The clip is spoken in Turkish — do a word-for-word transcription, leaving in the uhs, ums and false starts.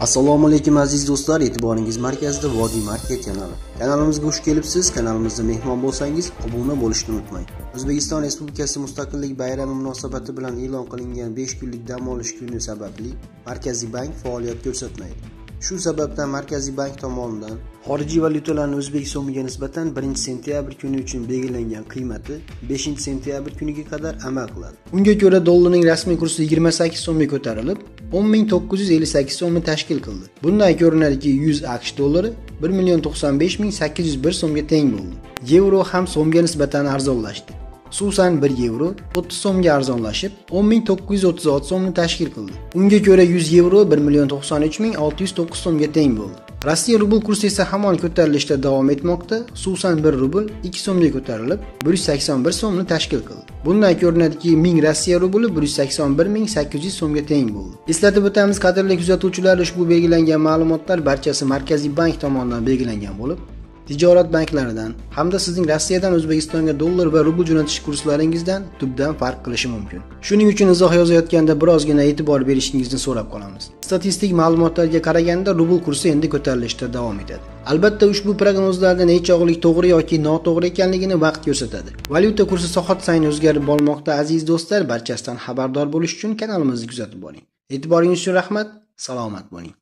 Assalomu alaykum aziz do'stlar, e'tiboringiz markazida Vodi Market kanali. Kanalimizga xush kelibsiz. Kanalimizda mehmon bo'lsangiz, obuna bo'lishni unutmang. O'zbekiston Respublikasi Mustaqillik bayrami munosabati bilan e'lon qilingan besh kunlik dam olish kuni sababli Markaziy bank faoliyat ko'rsatmaydi. Shu sababdan Markaziy bank tomonidan Orjiva Lütolan o'zbek so'miga nisbatan birinchi sentyabr kuni uchun belgilangan qiymati beshinchi sentyabr kuniga qadar amal qiladi. Unga ko'ra dollarning rasmiy kursi yigirma sakkiz so'mga ko'tarilib, o'n ming to'qqiz yuz ellik sakkiz so'mni tashkil qildi. Bundan ko'rinadiki, yuz A Q Sh dollari bir million to'qson besh ming sakkiz yuz bir so'mga teng bo'ldi. Yevro ham so'mga nisbatan arzonlashdi. Xususan bir yevro o'ttiz so'mga arzonlashib, o'n ming to'qqiz yuz o'ttiz olti so'mni tashkil qildi. Unga ko'ra yuz yevro bir million to'qson uch ming olti yuz to'qqiz so'mga teng bo'ldi. Rossiya rubl kursi esa hamon ko'tarilishda davom etmoqda. Xususan bir rubl ikki so'mga ko'tarilib, bir yuz sakson bir so'mni tashkil qildi. Bundan ko'rinadiki, ming Rossiya rubli bir yuz sakson bir ming sakkiz yuz so'mga teng bo'ldi. Eslatib o'tamiz, qadrli kuzatuvchilar, ushbu belgilangan ma'lumotlar barchasi Markaziy bank tomonidan belgilangan bo'lib, tijorat banklaridan hamda sizning Rossiyadan O'zbekistonga dollar va rubl jo'natish kurslaringizdan tubdan farq qilishi mumkin. Shuning uchun izoh yozayotganda birozgina e'tibor berishingizni so'rab qolamiz. Statistik ma'lumotlarga qaraganda rubl kursi endi ko'tarilishda davom etadi. Albatta, ushbu prognozlarda nechog'lik to'g'ri yoki noto'g'ri ekanligini vaqt ko'rsatadi. Valyuta kursi soat sayin o'zgarib bormoqda. Aziz do'stlar, barchasidan xabardor bo'lish uchun kanalimizni kuzatib boring. E'tiboringiz uchun rahmat. Salomat bo'ling.